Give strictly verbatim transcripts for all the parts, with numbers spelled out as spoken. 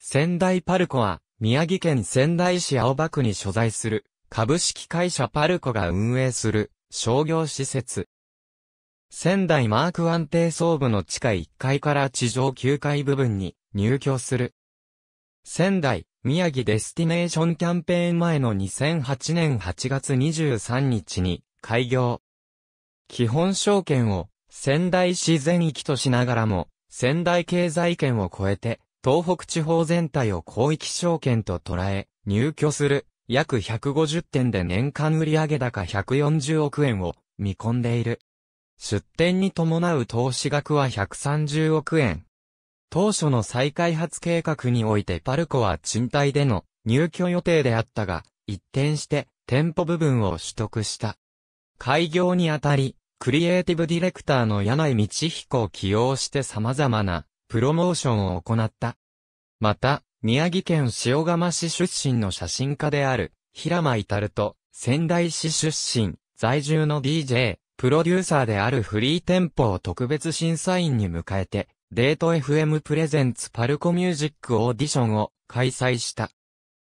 仙台パルコは、宮城県仙台市青葉区に所在する、株式会社パルコが運営する、商業施設。仙台マークワン低層部の地下いっかいから地上きゅうかい部分に入居する。仙台、宮城デスティネーションキャンペーン前のにせんはちねんはちがつにじゅうさんにちに開業。基本商圏を仙台市全域としながらも、仙台経済圏を超えて、東北地方全体を広域商圏と捉え、入居する約ひゃくごじゅってんで年間売上高ひゃくよんじゅうおくえんを見込んでいる。出店に伴う投資額はひゃくさんじゅうおくえん。当初の再開発計画においてパルコは賃貸での入居予定であったが、一転して店舗部分を取得した。開業にあたり、クリエイティブディレクターの柳井道彦を起用して様々なプロモーションを行った。また、宮城県塩釜市出身の写真家である平間至と、仙台市出身、在住の ディージェー、プロデューサーであるフリーテンポを特別審査員に迎えて、デート エフエム プレゼンツパルコミュージックオーディションを開催した。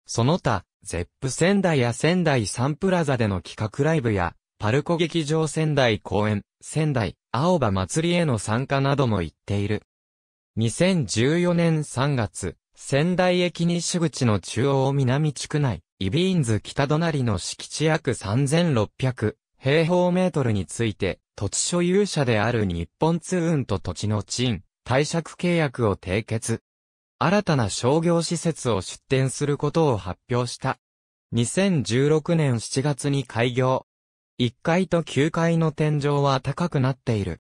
その他、ゼップ 仙台や仙台サンプラザでの企画ライブや、パルコ劇場仙台公演、仙台、青葉祭りへの参加なども行っている。にせんじゅうよねんさんがつ、仙台駅西口の中央南地区内、イービーイーエヌエス北隣の敷地約さんぜんろっぴゃくへいほうメートルについて、土地所有者である日本通運と土地の賃貸借契約を締結。新たな商業施設を出店することを発表した。にせんじゅうろくねんしちがつに開業。いっかいときゅうかいの天井は高くなっている。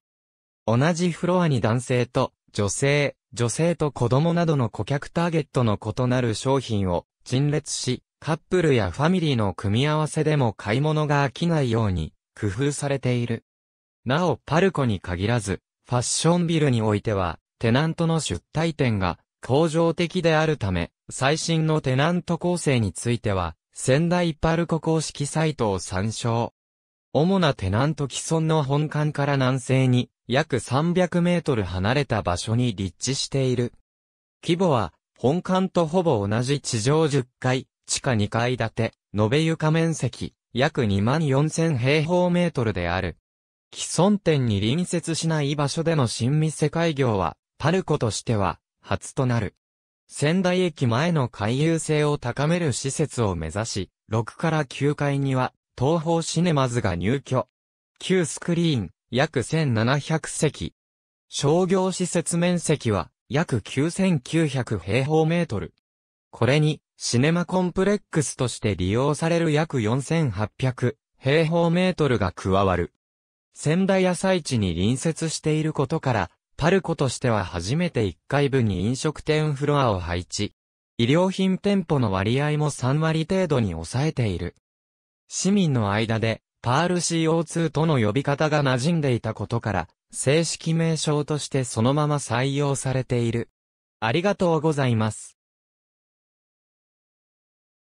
同じフロアに男性と女性、女性と子供などの顧客ターゲットの異なる商品を陳列し、カップルやファミリーの組み合わせでも買い物が飽きないように工夫されている。なおパルコに限らず、ファッションビルにおいては、テナントの出退店が恒常的であるため、最新のテナント構成については、仙台パルコ公式サイトを参照。主なテナント既存の本館から南西に、約さんびゃくメートル離れた場所に立地している。規模は、本館とほぼ同じ地上じゅっかい、地下にかい建て、延べ床面積、約にまんよんせんへいほうメートルである。既存店に隣接しない場所での新店開業は、パルコとしては、初となる。仙台駅前の回遊性を高める施設を目指し、ろくからきゅうかいには、東宝シネマズが入居。旧スクリーン、約せんななひゃくせき。商業施設面積は、約きゅうせんきゅうひゃくへいほうメートル。これに、シネマコンプレックスとして利用される約よんせんはっぴゃくへいほうメートルが加わる。仙台朝市に隣接していることから、パルコとしては初めていっかいぶに飲食店フロアを配置。衣料品店舗の割合もさんわり程度に抑えている。市民の間で、パール シーオーツー との呼び方が馴染んでいたことから、正式名称としてそのまま採用されている。ありがとうございます。